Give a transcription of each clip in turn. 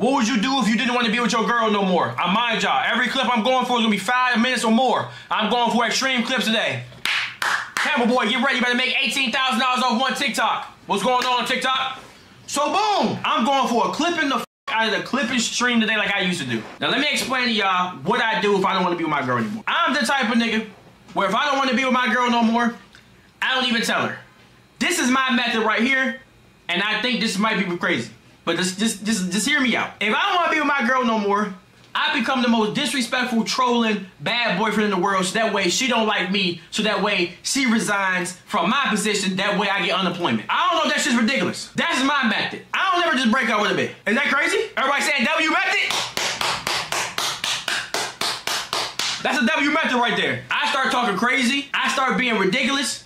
What would you do if you didn't want to be with your girl no more? I mind y'all. Every clip I'm going for is going to be 5 minutes or more. I'm going for extreme clips today. Camera boy, get ready. You better make $18,000 off one TikTok. What's going on TikTok? So boom, I'm going for a clip in the out of the clipping stream today like I used to do. Now let me explain to y'all what I do if I don't want to be with my girl anymore. I'm the type of nigga where if I don't want to be with my girl no more, I don't even tell her. This is my method right here, and I think this might be crazy, but just hear me out. If I don't want to be with my girl no more, I become the most disrespectful, trolling, bad boyfriend in the world, so that way she don't like me, so that way she resigns from my position, that way I get unemployment. I don't know if that shit's ridiculous. That's my method. I don't ever just break up with a bitch. Is that crazy? Everybody saying W method? That's a W method right there. I start talking crazy. I start being ridiculous.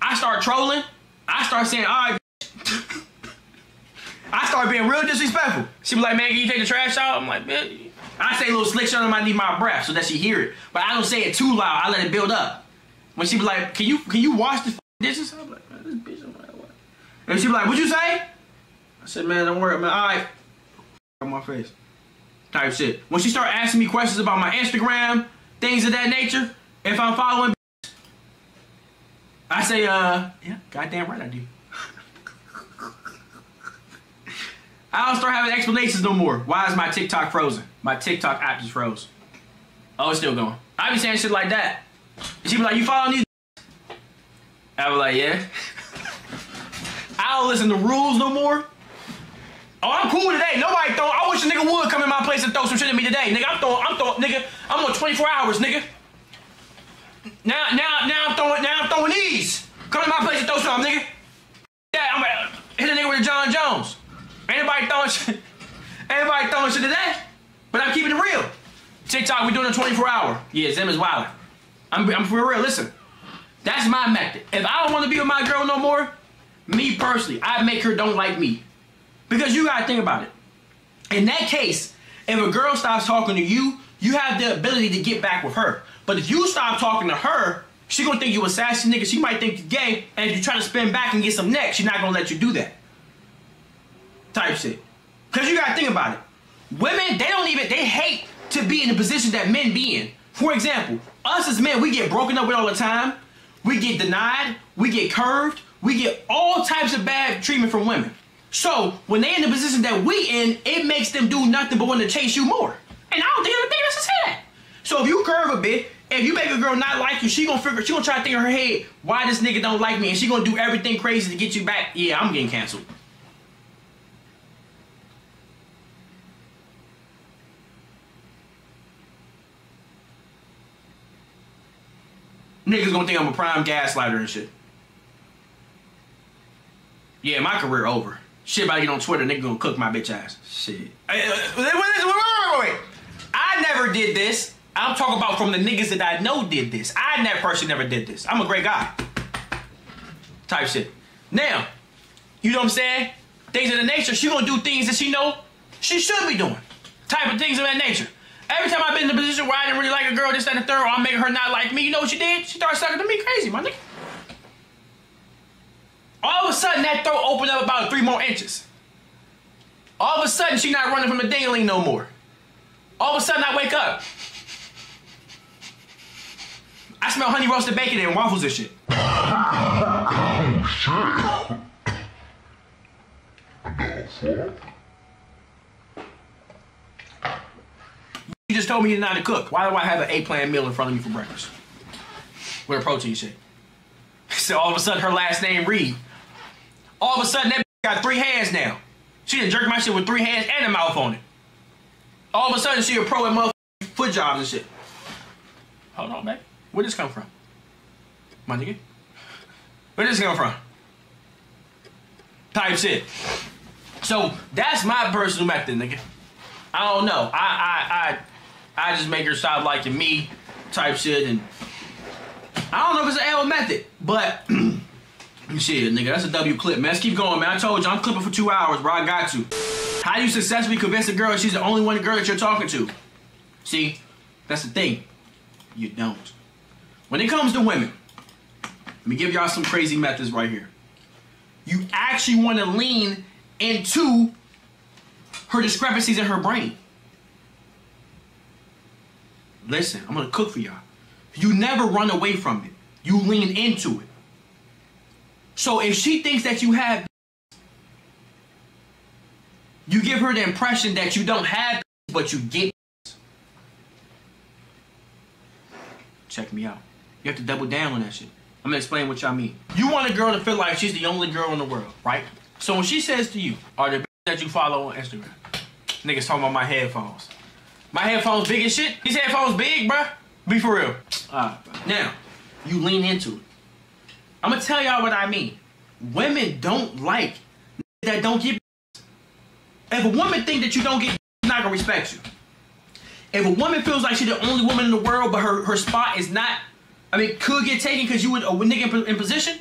I start trolling. I start saying, all right, bitch. I start being real disrespectful. She be like, man, can you take the trash out? I'm like, man. I say a little slick shit underneath my breath so that she hear it. But I don't say it too loud. I let it build up. When she be like, can you wash the dishes? I'm like, man, this bitch, I'm like, what? And she be like, what'd you say? I said, man, don't worry, man. All right. On my face. Type shit. When she start asking me questions about my Instagram, things of that nature, if I'm following, I say, yeah, goddamn right I do. I don't start having explanations no more. Why is my TikTok frozen? My TikTok app just froze. Oh, it's still going. I be saying shit like that. And she be like, you following these? I be like, yeah. I don't listen to rules no more. Oh, I'm cool today. Nobody throw. I wish a nigga would come in my place and throw some shit at me today. Nigga, I'm throwing, nigga. I'm on 24 hours, nigga. Now I'm throwing these. Come to my place and throw some, nigga. Yeah, I'm like, hit a nigga with a John Jones. Everybody throwing shit today, but I'm keeping it real. TikTok, we doing a 24-hour. Yeah, Zim is wildin'. I'm for real. Listen, that's my method. If I don't want to be with my girl no more, me personally, I make her don't like me. Because you gotta think about it. In that case, if a girl stops talking to you, you have the ability to get back with her. But if you stop talking to her, she gonna think you a sassy nigga. She might think you gay, and if you try to spin back and get some neck, she's not gonna let you do that. Type shit. Because you got to think about it. Women, they hate to be in the position that men be in. For example, us as men, we get broken up with all the time. We get denied. We get curved. We get all types of bad treatment from women. So when they in the position that we in, it makes them do nothing but want to chase you more. And I don't think that's to say that. So if you curve a bit, if you make a girl not like you, she gonna try to think in her head, why this nigga don't like me? And she gonna do everything crazy to get you back. Yeah, I'm getting canceled. Niggas gonna think I'm a prime gaslighter and shit. Yeah, my career over. Shit about to get on Twitter, nigga gonna cook my bitch ass. Shit. Wait. I never did this. I'm talking about from the niggas that I know did this. I personally never did this. I'm a great guy. Type shit. Now, you know what I'm saying? Things of that nature, she gonna do things that she know she should be doing. Type of things of that nature. Every time I've been in a position where I didn't really like a girl, this, that, and the third, or I'm making her not like me, you know what she did? She started sucking to me crazy, my nigga. All of a sudden, that throat opened up about 3 more inches. All of a sudden, she's not running from the ding-a-ling no more. All of a sudden, I wake up. I smell honey roasted bacon and waffles and shit. Oh, shit. You just told me you're not a cook. Why do I have an A-plan meal in front of me for breakfast? With a protein shake. So all of a sudden her last name Reed. All of a sudden that bitch got 3 hands now. She done jerked my shit with 3 hands and a mouth on it. All of a sudden she a pro at motherfucking foot jobs and shit. Hold on, man. Where'd this come from? My nigga? Where'd this come from? Type shit. So that's my personal method, nigga. I don't know. I just make her stop liking me type shit, and I don't know if it's an L method, but shit, nigga, that's a W clip, man. Let's keep going, man. I told you, I'm clipping for 2 hours, bro. I got you. How do you successfully convince a girl she's the only one girl that you're talking to? See, that's the thing. You don't. When it comes to women, let me give y'all some crazy methods right here. You actually want to lean into her discrepancies in her brain. Listen, I'm gonna cook for y'all. You never run away from it. You lean into it. So if she thinks that you have, you give her the impression that you don't have, but you get. Check me out. You have to double down on that shit. I'm gonna explain what y'all mean. You want a girl to feel like she's the only girl in the world, right? So when she says to you, are the bitches that you follow on Instagram? Niggas talking about my headphones. My headphones big as shit? These headphones big, bruh? Be for real. Now, you lean into it. I'm gonna tell y'all what I mean. Women don't like that don't get. If a woman think that you don't get, she's not gonna respect you. If a woman feels like she's the only woman in the world, but her spot is not, I mean, could get taken because you would a nigga in position,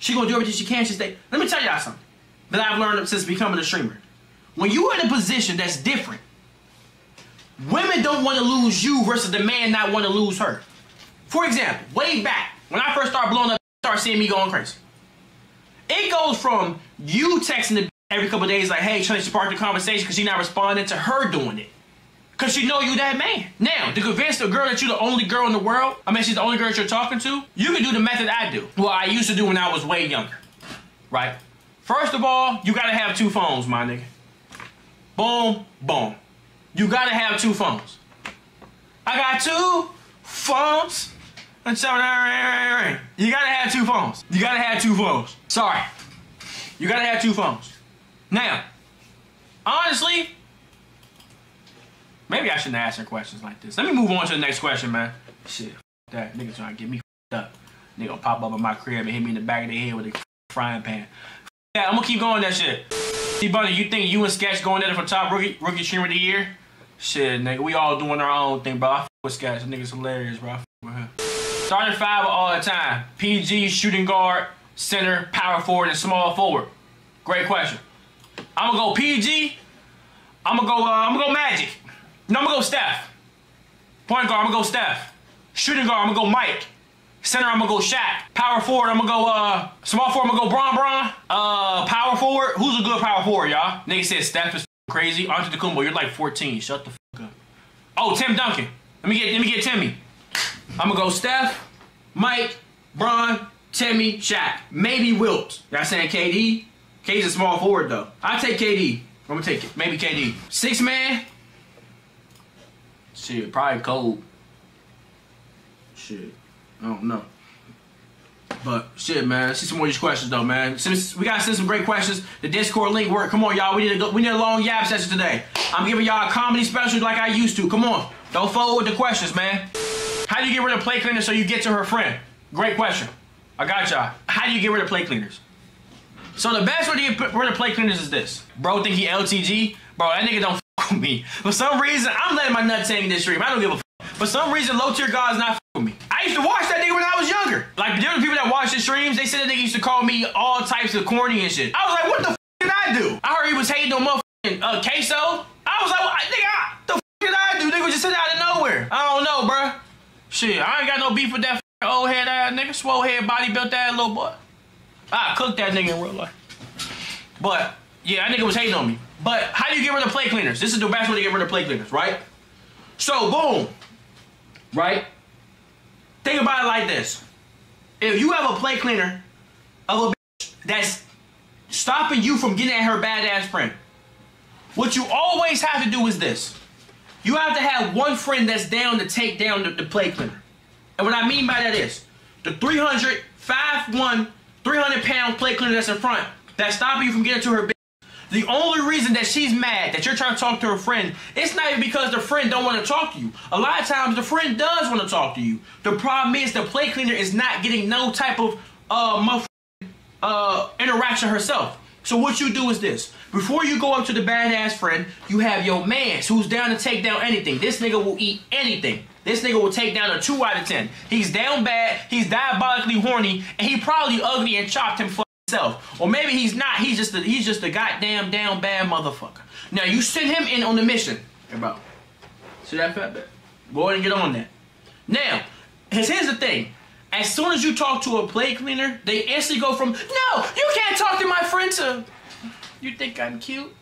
she gonna do everything she can. She stay. Let me tell y'all something that I've learned since becoming a streamer. When you are in a position that's different, women don't want to lose you versus the man not want to lose her. For example, way back when I first started blowing up, start seeing me going crazy. It goes from you texting the every couple of days like, hey, trying to spark the conversation because she's not responding to her doing it. Because she know you that man. Now, to convince the girl that you're the only girl in the world, I mean, she's the only girl that you're talking to, you can do the method I do. Well, I used to do when I was way younger, right? First of all, you got to have two phones, my nigga. Boom, boom. You got to have two phones. I got two phones. You got to have two phones. You got to have two phones. Sorry. You got to have two phones. Now, honestly, maybe I shouldn't ask her questions like this. Let me move on to the next question, man. Shit, that nigga trying to get me up. Nigga gonna pop up in my crib and hit me in the back of the head with a frying pan. Yeah, I'm gonna keep going that shit. See, Bunny, you think you and Sketch going at it for top rookie streamer of the year? Shit, nigga, we all doing our own thing, bro. I f with Sketch. That nigga's hilarious, bro. I f with him. Starting five all the time. PG, shooting guard, center, power forward, and small forward. Great question. I'm gonna go PG. I'm gonna go Magic. No, I'm gonna go Steph. Point guard, I'm gonna go Steph. Shooting guard, I'm gonna go Mike. Center, I'm gonna go Shaq. Power forward, I'm gonna go small forward, I'm gonna go Bron. Power forward, who's a good power forward, y'all? Nigga said Steph is crazy. Antetokounmpo, you're like 14. Shut the fuck up. Oh, Tim Duncan. Let me get Timmy. I'm gonna go Steph, Mike, Bron, Timmy, Shaq. Maybe Wilt. Y'all saying KD? KD's a small forward though. I take KD. I'm gonna take it. Maybe KD. Six man. Shit, probably Cole. Shit, I don't know. But shit, man, let's see some more of these questions though, man. Since we gotta send some great questions. The Discord link worked. Come on, y'all. We need a long yap session today. I'm giving y'all a comedy special like I used to. Come on, don't fold with the questions, man. How do you get rid of plate cleaners so you get to her friend? Great question. I got y'all. How do you get rid of plate cleaners? So the best way to get rid of plate cleaners is this. Bro think he LTG? Bro, that nigga don't f with me. For some reason, I'm letting my nuts hang in this stream. I don't give a f. For some reason, low tier God's not f with me. I used to watch that nigga when I was younger. Like, there were people that watched the streams, they said that nigga used to call me all types of corny and shit. I was like, what the f did I do? I heard he was hating on motherfucking queso. I was like, well, nigga, the f did I do? Nigga was just sitting out of nowhere. I don't know, bro. Shit, I ain't got no beef with that f old head ass nigga. Swole head, body built that little boy. I cooked that nigga in real life. But, yeah, that nigga was hating on me. But how do you get rid of plate cleaners? This is the best way to get rid of plate cleaners, right? So, boom. Right? Think about it like this. If you have a plate cleaner of a bitch that's stopping you from getting at her badass friend, what you always have to do is this. You have to have one friend that's down to take down the plate cleaner. And what I mean by that is the 300, 5'1", 300-pound plate cleaner that's in front, that's stopping you from getting to her bitch. The only reason that she's mad that you're trying to talk to her friend, it's not even because the friend don't want to talk to you. A lot of times, the friend does want to talk to you. The problem is the plate cleaner is not getting no type of interaction herself. So what you do is this. Before you go up to the badass friend, you have your mans who's down to take down anything. This nigga will eat anything. This nigga will take down a 2 out of 10. He's down bad, he's diabolically horny, and he probably ugly and chopped him for himself. Or maybe he's not, he's just a goddamn down bad motherfucker. Now you send him in on the mission. Hey bro, see that fat bit? Go ahead and get on that. Now, here's the thing. As soon as you talk to a plate cleaner, they instantly go from, no, you can't talk to my friend to, you think I'm cute?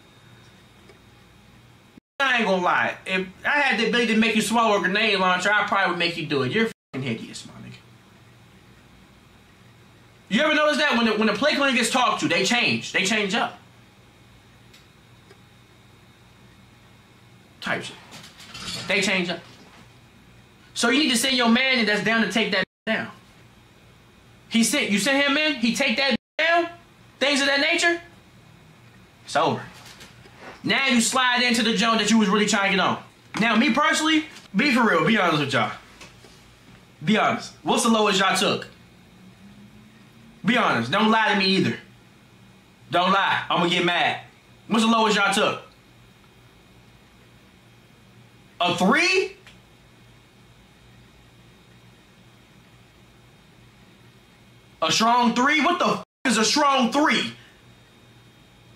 I ain't gonna lie. If I had the ability to make you swallow a grenade launcher, I probably would make you do it. You're fucking hideous, my nigga. You ever notice that when the play client gets talked to, they change. They change up. Type shit. They change up. So you need to send your man in that's down to take that down. You send him in, he take that down, things of that nature, it's over. Now you slide into the joint that you was really trying to get on. Now me personally, be for real, be honest with y'all. Be honest. What's the lowest y'all took? Be honest. Don't lie to me either. Don't lie. I'm gonna get mad. What's the lowest y'all took? A 3? A strong 3? What the f is a strong 3?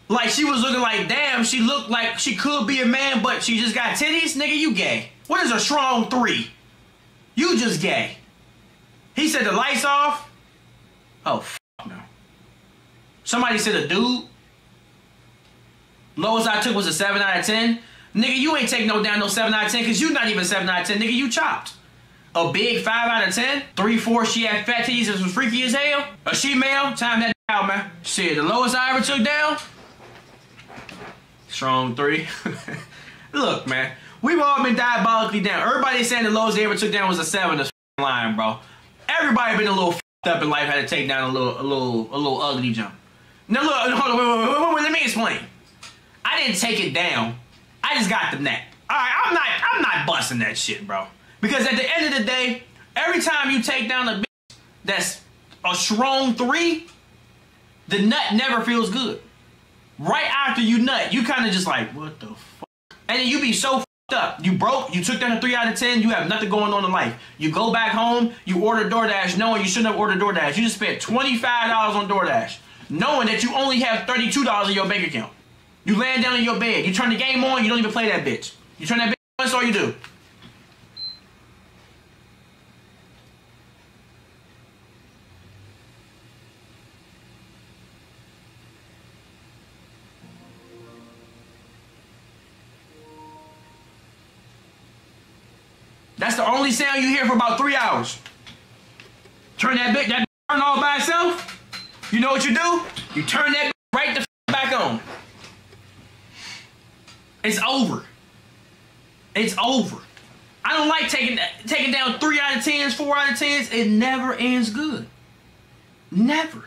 Like, she was looking like, damn, she looked like she could be a man, but she just got titties? Nigga, you gay. What is a strong 3? You just gay. He said the lights off? Oh, f no. Somebody said a dude? Lowest I took was a 7 out of 10? Nigga, you ain't take no down no 7 out of 10 because you not even 7 out of 10. Nigga, you chopped. A big 5 out of 10? 3/4, she had fat titties and was freaky as hell? A she male? Time that out, man. Shit, the lowest I ever took down? Strong 3. Look, man, we've all been diabolically down. Everybody saying the lowest they ever took down was a 7. That's lying, bro. Everybody been a little f***ed up in life, had to take down a little ugly jump. Now look, hold on, wait, let me explain. I didn't take it down. I just got the neck. All right, I'm not busting that shit, bro. Because at the end of the day, every time you take down a bitch that's a strong 3, the nut never feels good. Right after you nut, you kind of just like, what the fuck? And then you be so fucked up. You broke, you took down a 3 out of 10, you have nothing going on in life. You go back home, you order DoorDash knowing you shouldn't have ordered DoorDash. You just spent $25 on DoorDash knowing that you only have $32 in your bank account. You land down in your bed, you turn the game on, you don't even play that bitch. You turn that bitch on, that's all you do. That's the only sound you hear for about 3 hours. Turn that turn all by itself. You know what you do? You turn that right the back on. It's over. It's over. I don't like taking down 3 out of 10s, 4 out of 10s. It never ends good. Never.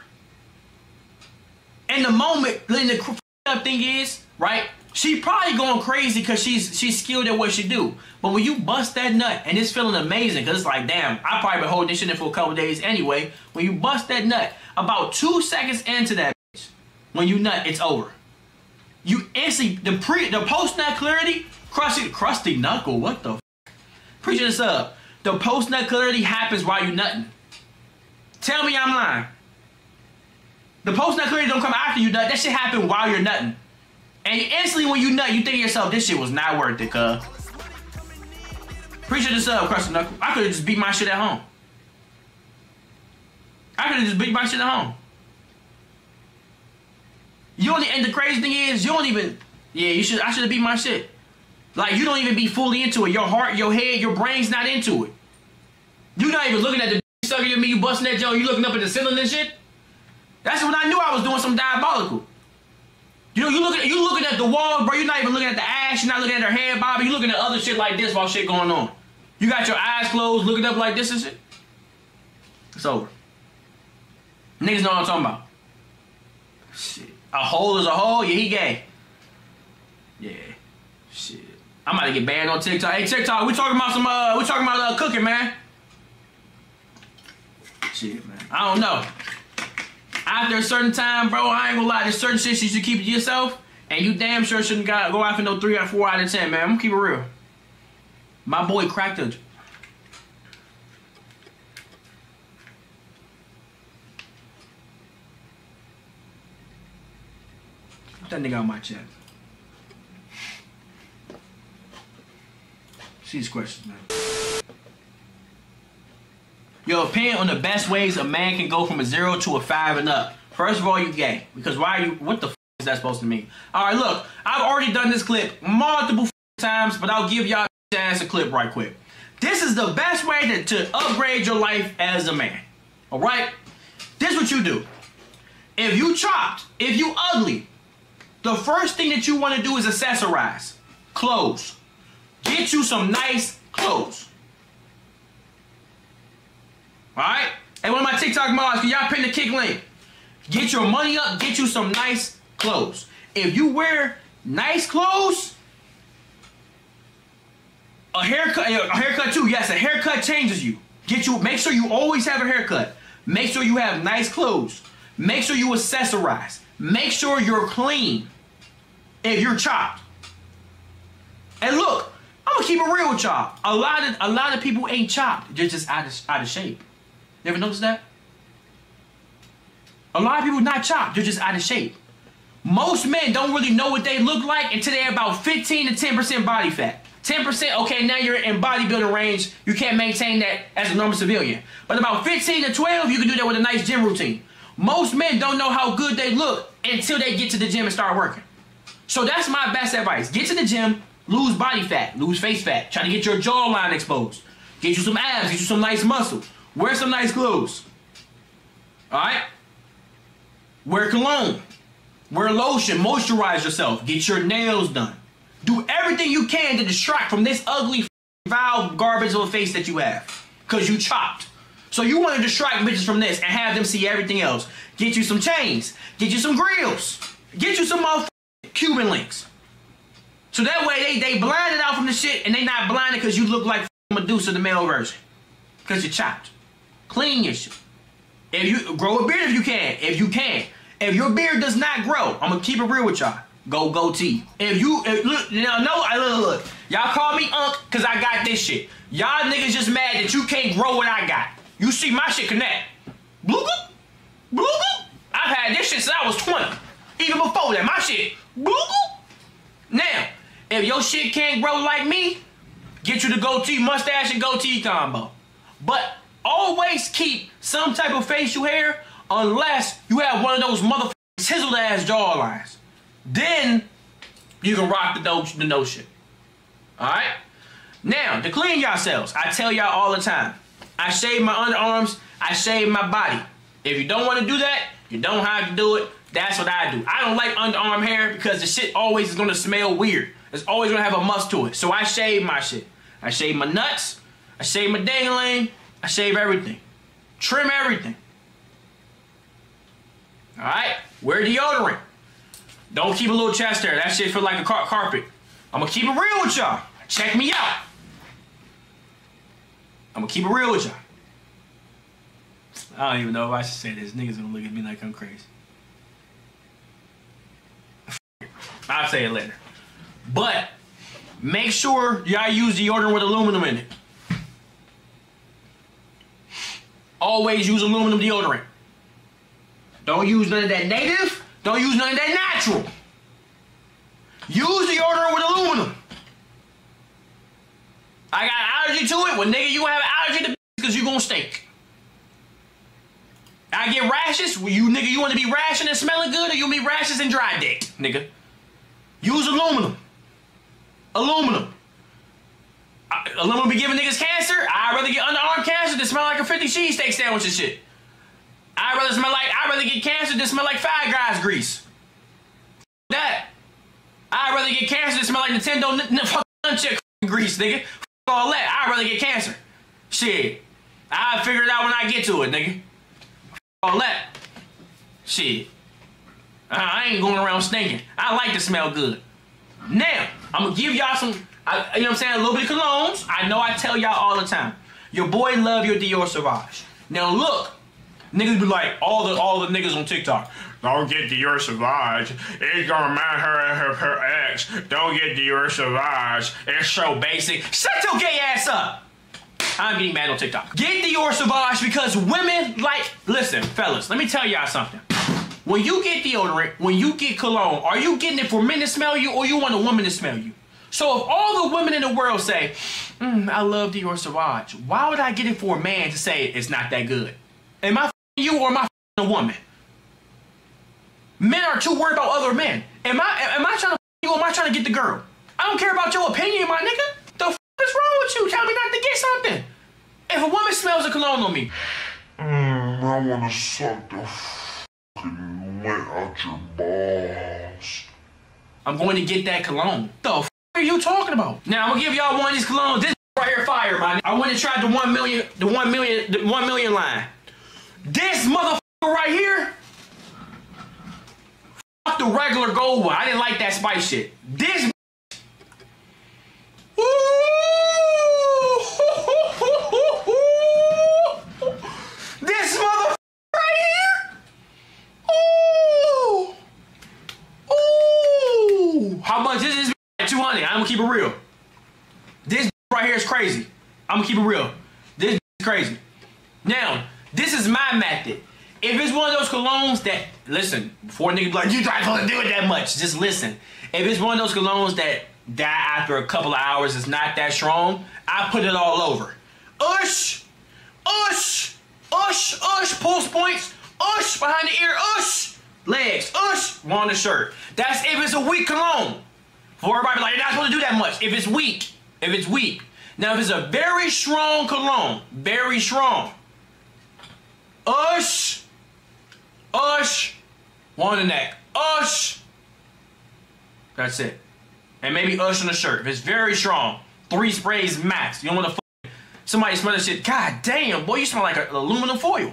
And the moment, then the up thing is, right? She probably going crazy because she's skilled at what she do. But when you bust that nut, and it's feeling amazing, because it's like, damn, I probably been holding this shit in for a couple days anyway. When you bust that nut, about 2 seconds into that bitch, when you nut, it's over. You instantly, the post-nut clarity, crusty knuckle, what the f***? Preaching this up. The post-nut clarity happens while you nutting. Tell me I'm lying. The post-nut clarity don't come after you nut. That shit happened while you're nutting. And instantly when you nut, you think to yourself, this shit was not worth it, cuz. Preacher this up, crusty knuckle. I could've just beat my shit at home. I could've just beat my shit at home. You only, and the crazy thing is, you don't even, yeah, you should, I should've beat my shit. Like, you don't even be fully into it. Your heart, your head, your brain's not into it. You're not even looking at the sucking at me, you busting that joint, you looking up at the ceiling and shit. That's when I knew I was doing something diabolical. You know, you looking at the wall, bro. You're not even looking at the ass. You're not looking at her head, Bobby. You're looking at other shit like this while shit going on. You got your eyes closed, looking up like this and shit. It's over. Niggas know what I'm talking about. Shit. A hole is a hole. Yeah, he gay. Yeah. Shit. I'm about to get banned on TikTok. Hey, TikTok, we talking about some, cooking, man. Shit, man. I don't know. After a certain time, bro, I ain't gonna lie, there's certain shit you should keep to yourself, and you damn sure shouldn't go after no 3 or 4 out of 10, man. I'm gonna keep it real. My boy cracked a... Get that nigga out of my chat. See these questions, man. Your opinion on the best ways a man can go from a 0 to a 5 and up. First of all, you gay. Because why are you... What the f*** is that supposed to mean? All right, look. I've already done this clip multiple times, but I'll give y'all ass a clip right quick. This is the best way to upgrade your life as a man. All right? This is what you do. If you chopped, if you ugly, the first thing that you want to do is accessorize. Clothes. Get you some nice clothes. All right? Hey, one of my TikTok models, can y'all pin the Kick link? Get your money up, get you some nice clothes. If you wear nice clothes, a haircut too, yes, a haircut changes you. Make sure you always have a haircut. Make sure you have nice clothes. Make sure you accessorize. Make sure you're clean if you're chopped. And look, I'm gonna keep it real with y'all. A lot of people ain't chopped. They're just out of shape. You ever notice that? A lot of people not chopped, they're just out of shape. Most men don't really know what they look like until they're about 15 to 10% body fat. 10%, okay, now you're in bodybuilding range. You can't maintain that as a normal civilian. But about 15 to 12, you can do that with a nice gym routine. Most men don't know how good they look until they get to the gym and start working. So that's my best advice. Get to the gym, lose body fat, lose face fat. Try to get your jawline exposed. Get you some abs, get you some nice muscle. Wear some nice clothes. All right? Wear cologne. Wear lotion. Moisturize yourself. Get your nails done. Do everything you can to distract from this ugly, foul garbage of a face that you have. Because you chopped. So you want to distract bitches from this and have them see everything else. Get you some chains. Get you some grills. Get you some motherfucking Cuban links. So that way they blinded out from the shit and they not blinded because you look like Medusa, the male version. Because you're chopped. Clean your shit. If you grow a beard if you can. If you can. If your beard does not grow, I'm going to keep it real with y'all. Go goatee. Look. Y'all call me Unc because I got this shit. Y'all niggas just mad that you can't grow what I got. You see my shit connect. Bloop, bloop. I've had this shit since I was 20. Even before that, my shit. Bloop. Now, if your shit can't grow like me, get you the goatee, mustache, and goatee combo. But always keep some type of facial hair unless you have one of those motherfucking chiseled ass jawlines. Then you can rock the no shit. Alright? Now, to clean yourselves, I tell y'all all the time. I shave my underarms, I shave my body. If you don't want to do that, you don't have to do it. That's what I do. I don't like underarm hair because the shit always is going to smell weird. It's always going to have a must to it. So I shave my shit. I shave my nuts. I shave my dangling. I shave everything. Trim everything. Alright? Wear deodorant. Don't keep a little chest hair. That shit feel like a carpet. I'm going to keep it real with y'all. Check me out. I'm going to keep it real with y'all. I don't even know if I should say this. Niggas going to look at me like I'm crazy. I'll say it later. But make sure y'all use deodorant with aluminum in it. Always use aluminum deodorant. Don't use none of that native. Don't use none of that natural. Use deodorant with aluminum. I got an allergy to it. Well, nigga, you gonna have an allergy to because you gonna stink. I get rashes. Well, you nigga, you wanna be rashing and smelling good, or you be rashes and dry dick, nigga? Use aluminum. Aluminum. Aluminum be giving niggas cancer. I'd rather get underarm cancer than smell like a 50 cheesesteak sandwich and shit. I'd rather get cancer than smell like Five Guys grease. That. I'd rather get cancer than smell like Nintendo fucking grease, nigga. Fuck all that. I'd rather get cancer. Shit. I'll figure it out when I get to it, nigga. Fuck all that. Shit. I ain't going around stinking. I like to smell good. Now, I'm gonna give y'all some, you know what I'm saying, a little bit of colognes. I know I tell y'all all the time. Your boy love your Dior Sauvage. Now look. Niggas be like, all the niggas on TikTok, don't get Dior Sauvage. It's gonna remind her of her ex. Don't get Dior Sauvage. It's so basic. Shut your gay ass up. I'm getting mad on TikTok. Get Dior Sauvage because women like, listen, fellas, let me tell y'all something. When you get deodorant, when you get cologne, are you getting it for men to smell you or you want a woman to smell you? So if all the women in the world say, I love Dior Sauvage, why would I get it for a man to say it's not that good? Am I you or am I a woman? Men are too worried about other men. Am I trying to you or am I trying to get the girl? I don't care about your opinion, my nigga. The f is wrong with you? Tell me not to get something. If a woman smells a cologne on me, I wanna suck the f***ing wet out your balls, I'm going to get that cologne. The f are you talking about? Now I'm gonna give y'all one of these colognes. This right here fire, man. I went and tried the 1 million line. This motherfucker right here, fuck the regular gold one. I didn't like that spice shit. This how much is this at 200? I'm gonna keep it real. This right here is crazy. I'm gonna keep it real. This is crazy. Now, this is my method. If it's one of those colognes that, listen, before a nigga be like, you not gonna do it that much, just listen. If it's one of those colognes that die after a couple of hours, it's not that strong, I put it all over. Ush, ush, ush, ush, pulse points, ush, behind the ear, ush. Legs, ush, on the shirt. That's if it's a weak cologne. For everybody like, you're not supposed to do that much. If it's weak, if it's weak. Now, if it's a very strong cologne, very strong. Ush, ush, on the neck, ush. That's it. And maybe ush on the shirt. If it's very strong, 3 sprays max. You don't want to f somebody smell that shit. God damn, boy, you smell like an aluminum foil.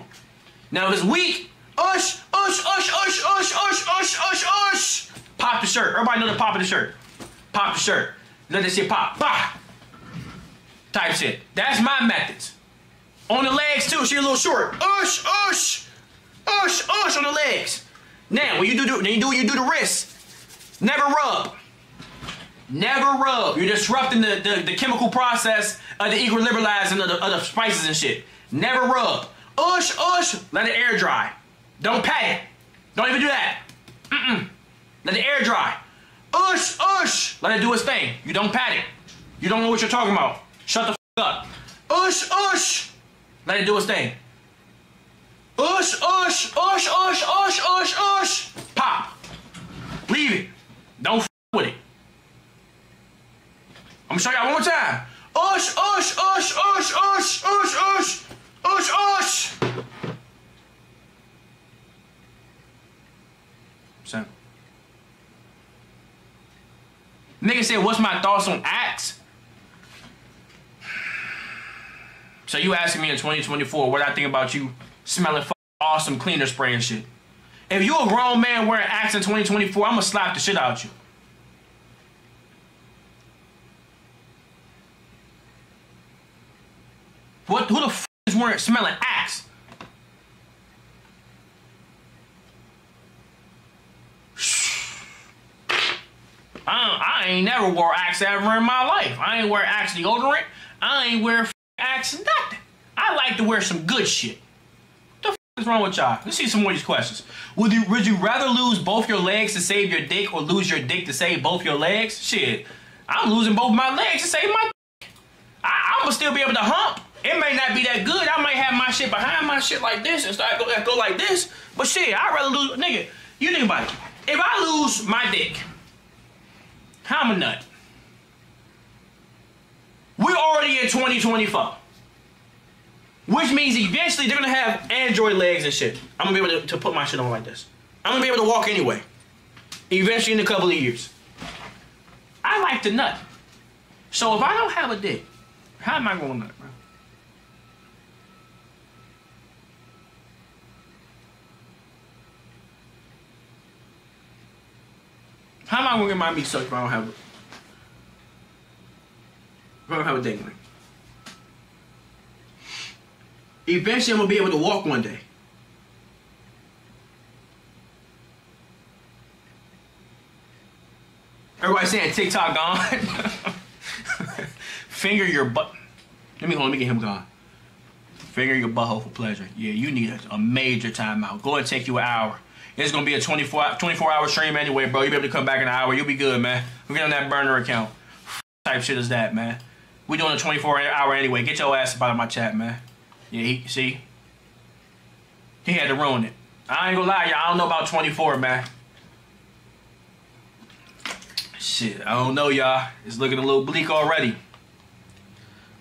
Now, if it's weak, ush, ush, ush, ush, ush, ush, ush, ush, ush. Pop the shirt. Everybody know the pop of the shirt. Pop the shirt. Let that shit pop. Bah. Type shit. That's my methods. On the legs too. She a little short. Ush, ush, ush, ush on the legs. Now when you do the wrists. Never rub. Never rub. You're disrupting the chemical process of the equilibrium of the spices and shit. Never rub. Ush, ush. Let it air dry. Don't pat it. Don't even do that. Mm-mm. Let the air dry. Ush, ush. Let it do its thing. You don't pat it. You don't know what you're talking about. Shut the f up. Ush, ush. Let it do its thing. Ush, ush, ush, ush, ush, ush, ush. Pop. Leave it. Don't f with it. I'm gonna show y'all one more time. Ush, ush, ush, ush, ush, ush, ush, ush, ush. So. Nigga said, what's my thoughts on Axe? So you asking me in 2024 what I think about you smelling awesome cleaner spray and shit. If you a grown man wearing Axe in 2024, I'm gonna slap the shit out you. What? Who the f is wearing smelling Axe? I ain't never wore Axe ever in my life. I ain't wear Axe deodorant. I ain't wear Axe nothing. I like to wear some good shit. What the f is wrong with y'all? Let's see some more of these questions. Would you rather lose both your legs to save your dick or lose your dick to save both your legs? Shit, I'm losing both my legs to save my dick. I'm gonna still be able to hump. It may not be that good. I might have my shit behind my shit like this and start go like this. But shit, I'd rather lose, nigga, you think about it. If I lose my dick, I'm a nut. We're already in 2024. Which means eventually they're gonna have Android legs and shit. I'm gonna be able to put my shit on like this. I'm gonna be able to walk anyway. Eventually in a couple of years. I like to nut. So if I don't have a dick, how am I gonna nut, bro? How am I gonna get my meat sucked if I don't have it? If I don't have a dangling. Eventually I'm gonna be able to walk one day. Everybody saying TikTok gone. Finger your butt. Let me get him gone. Finger your butthole for pleasure. Yeah, you need a major timeout. Go and take you an hour. It's gonna be a 24-hour stream anyway, bro. You'll be able to come back in an hour. You'll be good, man. We'll get on that burner account. Type shit is that, man. We doing a 24-hour anyway. Get your ass up out of my chat, man. Yeah, see? He had to ruin it. I ain't gonna lie, y'all. I don't know about 24, man. Shit, I don't know, y'all. It's looking a little bleak already.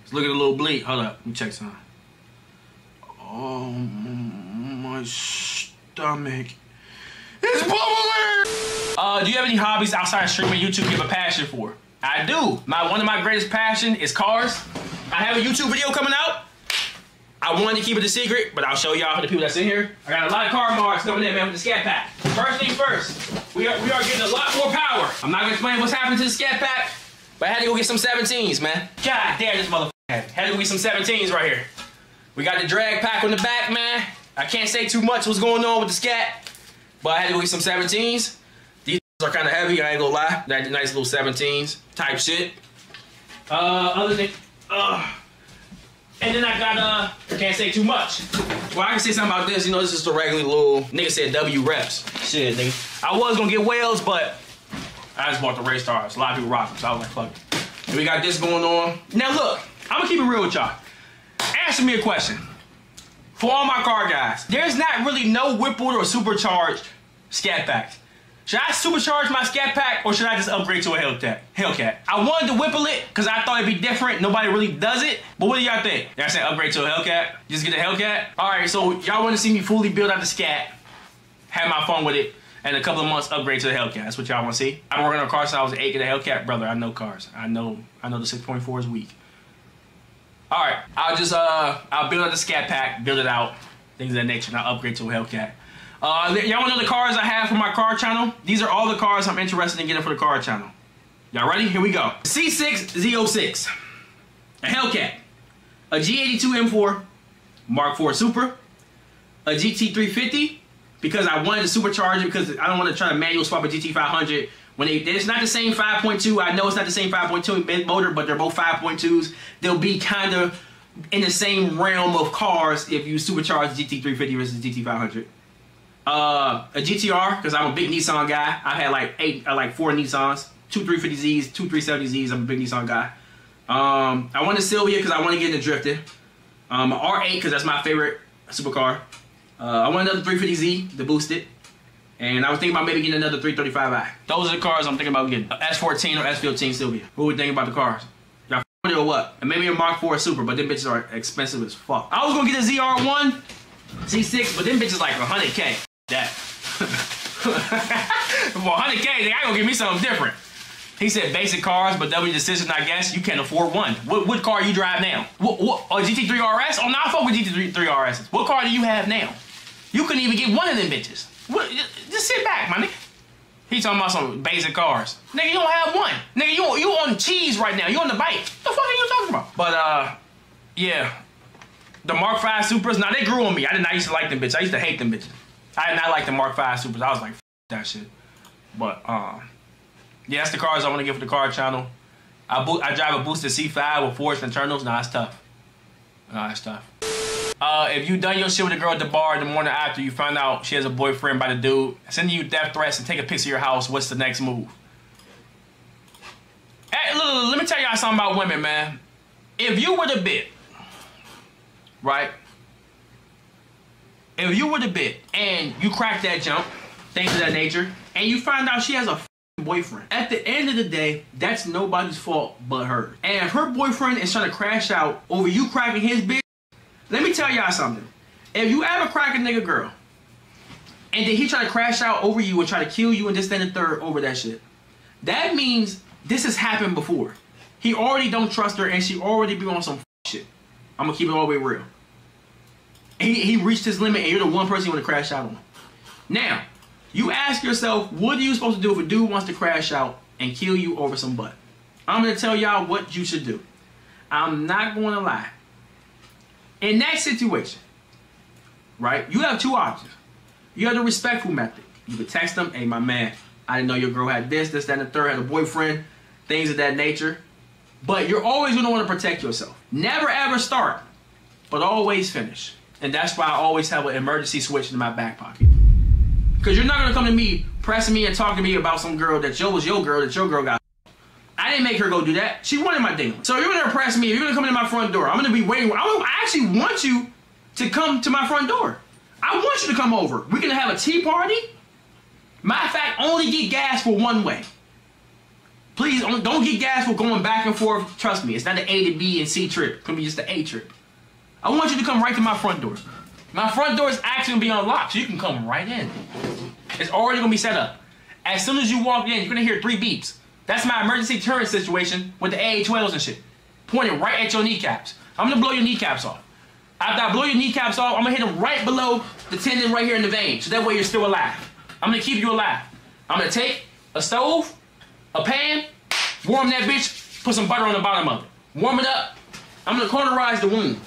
It's looking a little bleak. Hold up, let me check something. Oh, my stomach is bubbling! Do you have any hobbies outside of streaming YouTube you have a passion for? I do. One of my greatest passion is cars. I have a YouTube video coming out. I wanted to keep it a secret, but I'll show y'all for the people that's in here. I got a lot of car mods coming in, man, with the scat pack. First thing first, we are getting a lot more power. I'm not gonna explain what's happening to the scat pack, but I had to go get some 17s, man. God damn, this motherfucker. Had to get some 17s right here. We got the drag pack on the back, man. I can't say too much what's going on with the scat, but I had to go get some 17s. These are kind of heavy, I ain't gonna lie. That nice little 17s type shit. Other than, and then I got, I can't say too much. Well, I can say something about this. You know, this is the regular little, nigga said W reps. Shit, nigga. I was gonna get whales, but I just bought the race stars. A lot of people rock them, so I was like, fuck it. And we got this going on. Now look, I'm gonna keep it real with y'all. Answer me a question. For all my car guys, there's not really no Whippled or supercharged scat packs. Should I supercharge my scat pack or should I just upgrade to a Hellcat? I wanted to Whipple it because I thought it'd be different. Nobody really does it. But what do y'all think? Y'all say upgrade to a Hellcat? Just get a Hellcat? All right, so y'all want to see me fully build out the scat, have my fun with it, and a couple of months upgrade to the Hellcat. That's what y'all want to see. I've been working on cars since I was 8 and a Hellcat. Brother, I know cars. I know the 6.4 is weak. All right, I'll just, I'll build out the scat pack, build it out, things of that nature, and I'll upgrade to a Hellcat. Y'all wanna know the cars I have for my car channel? These are all the cars I'm interested in getting for the car channel. Y'all ready? Here we go. C6Z06, a Hellcat, a G82 M4, Mark IV Super, a GT350, because I wanted to supercharge it because I don't want to try to manual swap a GT500. When it's not the same 5.2, I know it's not the same 5.2 motor, but they're both 5.2s. They'll be kind of in the same realm of cars if you supercharge GT350 versus GT500. A GTR, because I'm a big Nissan guy. I've had like four Nissans, two 350Zs, two 370Zs. I'm a big Nissan guy. I want a Silvia because I want to get into drifting. An R8 because that's my favorite supercar. I want another 350Z to boost it. And I was thinking about maybe getting another 335i. Those are the cars I'm thinking about getting. S14 or S15 Silvia. What would think about the cars? Y'all f***ing it or what? And maybe a Mark IV Super, but them bitches are expensive as fuck. I was gonna get a ZR1, Z6, but them bitches like 100K. That. Well, 100K, they ain't gonna give me something different. He said basic cars, but W decision, I guess. You can't afford one. What car you drive now? What GT3 RS? Oh, no, I fuck with GT3 RSs. What car do you have now? You couldn't even get one of them bitches. What, just sit back, my nigga. He talking about some basic cars. Nigga, you don't have one. Nigga, you on cheese right now. You on the bike. What the fuck are you talking about? But, yeah. The Mark V Supras, now they grew on me. I did not used to like them bitches. I used to hate them bitches. I did not like the Mark V Supers. I was like, f that shit. But, yeah, that's the cars I want to get for the car channel. I drive a boosted C5 with forced internals. Nah, it's tough. Nah, it's tough. If you done your shit with a girl at the bar the morning after, you find out she has a boyfriend by the dude sending you death threats and take a picture of your house, what's the next move? Hey, look, let me tell y'all something about women, man. If you were the bit, right? If you were the bit and you crack that jump, things of that nature, and you find out she has a boyfriend, at the end of the day, that's nobody's fault but her. And if her boyfriend is trying to crash out over you cracking his bitch, let me tell y'all something. If you ever crack a nigga girl, and then he try to crash out over you and try to kill you and this, then the third over that shit, that means this has happened before. He already don't trust her and she already be on some shit. I'm gonna keep it all the way real. He reached his limit and you're the one person you want to crash out on. Now, you ask yourself, what are you supposed to do if a dude wants to crash out and kill you over some butt? I'm going to tell y'all what you should do. I'm not going to lie. In that situation, right, you have two options. You have the respectful method. You can text them, hey, my man, I didn't know your girl had this, that, and the third, had a boyfriend, things of that nature. But you're always going to want to protect yourself. Never, ever start, but always finish. And that's why I always have an emergency switch in my back pocket. Because you're not going to come to me, pressing me and talking to me about some girl that was your girl, got. I didn't make her go do that. She wanted my ding. So if you're going to press me, if you're going to come to my front door, I'm going to be waiting. I actually want you to come to my front door. I want you to come over. We're going to have a tea party. Matter of fact, only get gas for one way. Please don't get gas for going back and forth. Trust me, it's not an A to B and C trip. It's gonna be just an A trip. I want you to come right to my front door. My front door is actually gonna be unlocked, so you can come right in. It's already gonna be set up. As soon as you walk in, you're gonna hear 3 beeps. That's my emergency turret situation with the AA-12s and shit, pointed right at your kneecaps. I'm gonna blow your kneecaps off. After I blow your kneecaps off, I'm gonna hit them right below the tendon right here in the vein, so that way you're still alive. I'm gonna keep you alive. I'm gonna take a stove, a pan, warm that bitch, put some butter on the bottom of it. Warm it up. I'm gonna cauterize the wound.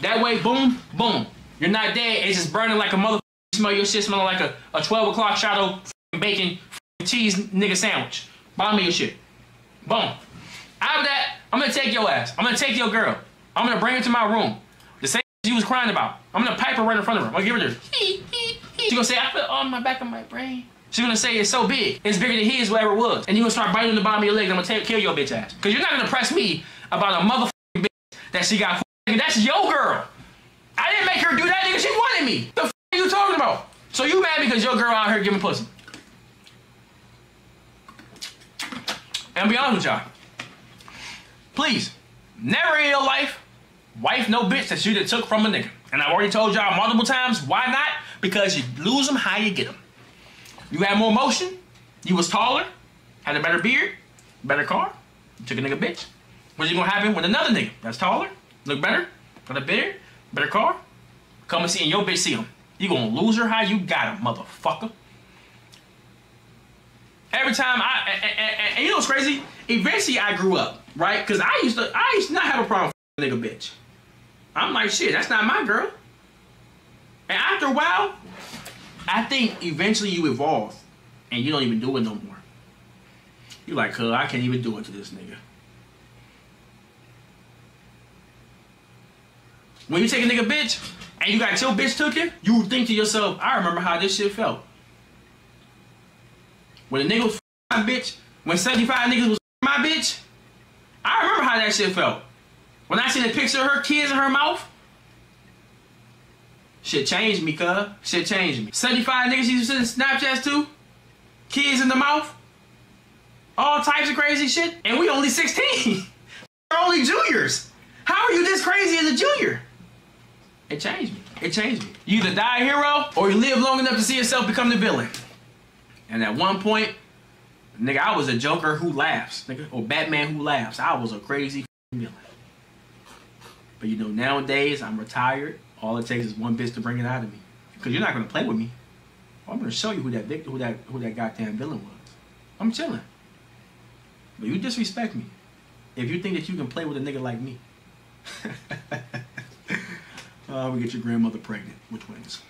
That way, boom, boom. You're not dead, it's just burning like a motherfucker. Smell your shit smelling like a 12 o'clock shadow bacon cheese nigga sandwich. Buy me your shit. Boom. Out of that, I'm gonna take your ass. I'm gonna take your girl. I'm gonna bring her to my room. The same she was crying about. I'm gonna pipe her right in front of her. I'm gonna give her this. She's gonna say, I feel on my back of my brain. She's gonna say, it's so big. It's bigger than his, whatever it was. And you're gonna start biting the bottom of your leg and I'm gonna kill your bitch ass. Cause you're not gonna press me about a motherfucking bitch that she got. That's your girl. I didn't make her do that, nigga. She wanted me. The fuck are you talking about? So you mad because your girl out here giving pussy. And be honest with y'all, please, never in your life, wife no bitch that you took from a nigga. And I've already told y'all multiple times, why not? Because you lose them how you get them. You had more motion, you was taller, had a better beard, better car, you took a nigga bitch. What's gonna happen with another nigga that's taller, look better, got a beard, better car, come and see and your bitch see him. You gonna lose her how you got him, motherfucker. Every time and you know what's crazy? Eventually I grew up, right? Cause I used to not have a problem with a nigga bitch. I'm like, shit, that's not my girl. And after a while, I think eventually you evolve and you don't even do it no more. You like, huh, I can't even do it to this nigga. When you take a nigga bitch and you got your bitch took it, you think to yourself, I remember how this shit felt. When a nigga was my bitch, when 75 niggas was my bitch, I remember how that shit felt. When I seen a picture of her kids in her mouth, shit changed me, cuz. Shit changed me. 75 niggas you send Snapchats to, kids in the mouth, all types of crazy shit, and we only 16. We're only juniors. How are you this crazy as a junior? It changed me. It changed me. You either die a hero or you live long enough to see yourself become the villain. And at one point, nigga, I was a Joker who laughs, nigga, or Batman who laughs. I was a crazy villain. But you know, nowadays, I'm retired. All it takes is one bitch to bring it out of me. Because you're not going to play with me. I'm going to show you who that goddamn villain was. I'm chilling. But you disrespect me if you think that you can play with a nigga like me. I'm going to get your grandmother pregnant with twins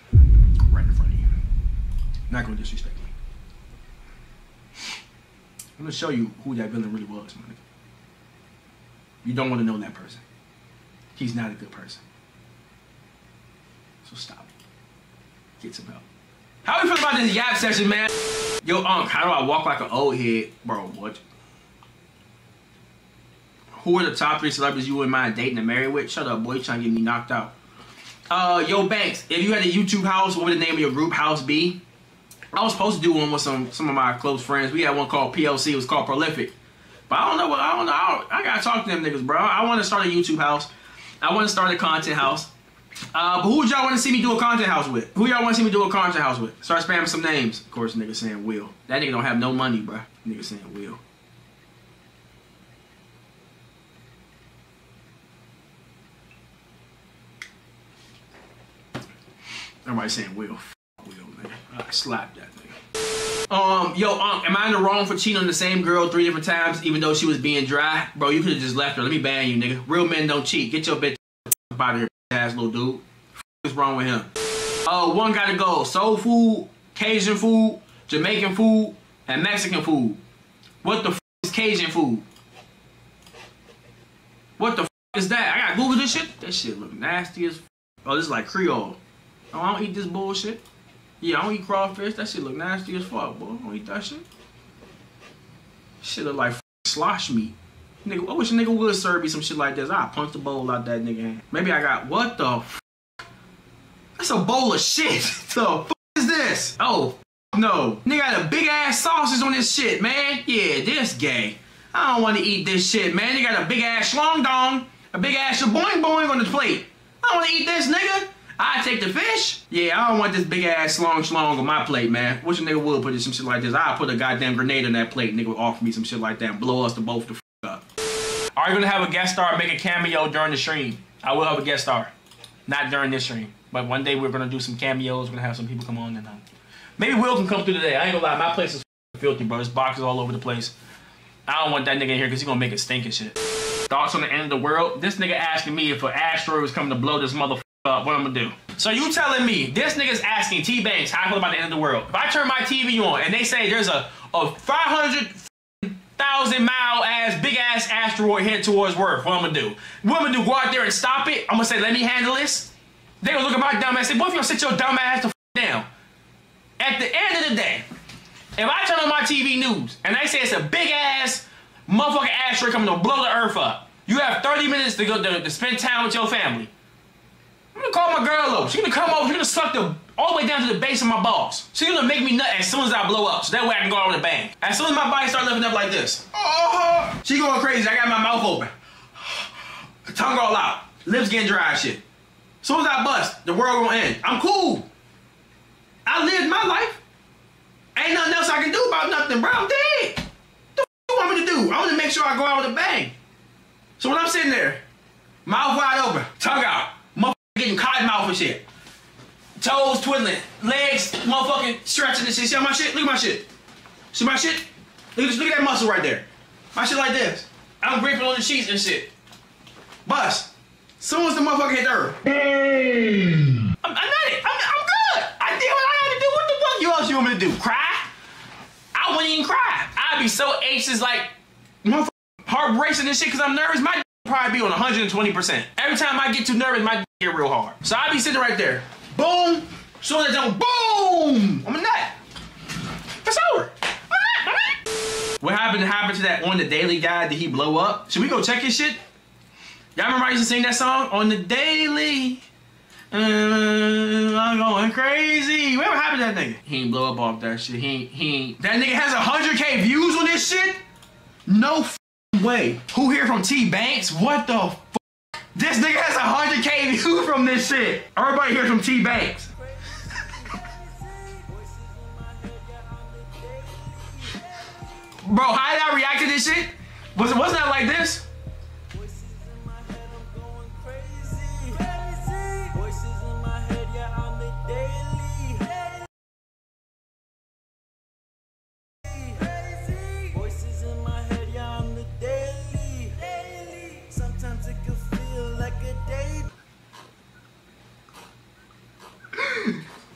right in front of you. Not going to disrespect me. I'm gonna show you who that villain really was, my nigga. You don't want to know that person. He's not a good person. So stop it. Get some help. How we feel about this yap session, man? Yo, how do I walk like an old head? Bro, what? Who are the top 3 celebrities you wouldn't mind dating and married with? Shut up, boy. You're trying to get me knocked out. Yo, Banks, if you had a YouTube house, what would the name of your group house be? I was supposed to do one with some of my close friends. We had one called PLC. It was called Prolific. But I don't know what, I gotta talk to them niggas, bro. I want to start a YouTube house. I want to start a content house. But who would y'all want to see me do a content house with? Who y'all want to see me do a content house with? Start spamming some names. Of course, nigga saying Will. That nigga don't have no money, bro. Nigga saying Will. Everybody saying Will. I slapped that nigga. Am I in the wrong for cheating on the same girl 3 different times, even though she was being dry? Bro, you could have just left her. Let me ban you, nigga. Real men don't cheat. Get your bitch out of here, ass little dude. What's wrong with him? One gotta go. Soul food, Cajun food, Jamaican food, and Mexican food. What the fuck is Cajun food? What the fuck is that? I gotta Google this shit. That shit look nasty as fuck. Oh, this is like Creole. Oh, I don't eat this bullshit. Yeah, I don't eat crawfish. That shit look nasty as fuck, boy. I don't eat that shit. Shit look like slosh meat. Nigga, I wish a nigga would serve me some shit like this. I'll punch the bowl out that nigga hand. Maybe I got, what the f***? That's a bowl of shit. The f*** is this? Oh, f*** no. Nigga got a big ass sausage on this shit, man. Yeah, this gay. I don't want to eat this shit, man. You got a big ass schlong dong, a big ass boing boing on the plate. I don't want to eat this, nigga. I take the fish. Yeah, I don't want this big ass schlong on my plate, man. Wish a nigga would put some shit like this. I'll put a goddamn grenade on that plate. Nigga would offer me some shit like that and blow us the both the f up. Are you gonna have a guest star make a cameo during the stream? I will have a guest star. Not during this stream, but one day we're gonna do some cameos. We're gonna have some people come on and maybe Will can come through today. I ain't gonna lie, my place is filthy, bro. There's boxes all over the place. I don't want that nigga in here because he's gonna make it stink and shit. Thoughts on the end of the world? This nigga asking me if an asteroid was coming to blow this motherfucker up, what I'm gonna do? So you telling me this nigga's asking T Banks how I feel about the end of the world? If I turn my TV on and they say there's a 500,000 mile ass big ass asteroid head towards Earth, what I'm gonna do? What I'm gonna do? Go out there and stop it? I'm gonna say let me handle this. They gonna look at my dumb ass and say, "Boy, if you gonna sit your dumb ass the f down." At the end of the day, if I turn on my TV news and they say it's a big ass motherfucking asteroid coming to blow the Earth up, you have 30 minutes to go to spend time with your family. I'm gonna call my girl up. She's gonna come over. She's gonna suck all the way down to the base of my balls. She's gonna make me nut as soon as I blow up, so that way I can go out with a bang. As soon as my body starts lifting up like this, oh, she going crazy. I got my mouth open, tongue all out, lips getting dry and shit. As soon as I bust, the world gonna end. I'm cool. I lived my life. Ain't nothing else I can do about nothing, bro. I'm dead. What the f you want me to do? I want to make sure I go out with a bang. So when I'm sitting there, mouth wide open, tongue out, motherfucker getting cotton mouth and shit, toes twiddling, legs motherfucking stretching and shit. See my shit? Look at my shit. See my shit? Look at that muscle right there. My shit like this. I'm gripping on the sheets and shit. Bust. Soon as the motherfucker hit the earth. I'm at it. I'm good. I did what I had to do. What the fuck you else you want me to do? Cry? I wouldn't even cry. I'd be so anxious, like, motherfucking heart racing and shit because I'm nervous. My dick would probably be on 120%. Every time I get too nervous, my dick get real hard. So I'd be sitting right there. Boom. So that don't boom. I'm a nut. It's over. What happened to that On the Daily guy? Did he blow up? Should we go check his shit? Y'all remember I used to sing that song? On the Daily. I'm going crazy. Whatever happened to that nigga? He ain't blow up off that shit. He ain't. That nigga has 100K views on this shit? No way. Who here from T Banks? What the f? This nigga has 100K views from this shit. Everybody here from T Banks. Bro, how did I react to this shit? Wasn't that like this?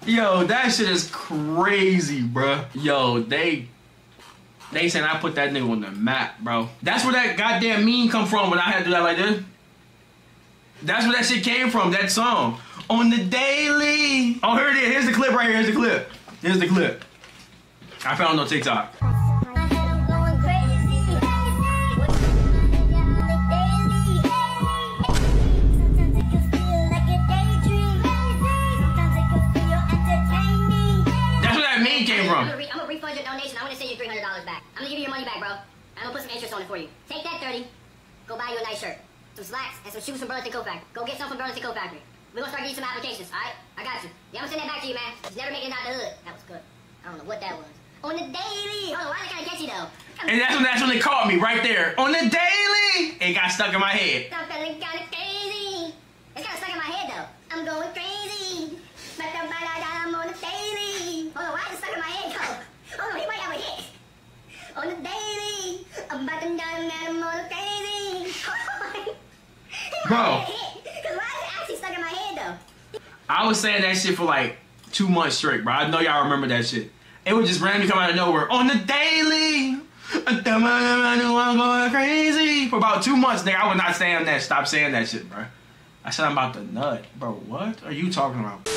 Yo, that shit is crazy, bruh. Yo, they saying I put that nigga on the map, bro. That's where that goddamn meme come from when I had to do that like this. That's where that shit came from, that song. On the Daily. Oh, here it is. Here's the clip right here. Here's the clip. Here's the clip. I found it on TikTok. For you. Take that 30, go buy you a nice shirt, some slacks, and some shoes from Burlington Coat Factory. Go get some from Burlington Coat Factory. We're gonna start getting some applications, alright? I got you. Yeah, I'm gonna send that back to you, man. Just never making it out the hood. That was good. I don't know what that was. On the Daily! Hold on, why is it kinda catchy though? And that's when they caught me right there. On the Daily! It got stuck in my head. I'm feeling kinda crazy. It's kinda stuck in my head though. I'm going crazy. But I'm on the Daily. Hold on, why is it stuck in my head though? Hold on, he might have a hit. On the Daily, I'm about to die, man, I'm all crazy. Bro. Because why is it actually stuck in my head, though? I was saying that shit for like 2 months straight, bro. I know y'all remember that shit. It would just randomly come out of nowhere. On the Daily, I'm going crazy. For about 2 months, nigga, I would not stand that. Stop saying that shit, bro. I said I'm about to nut. Bro, what are you talking about?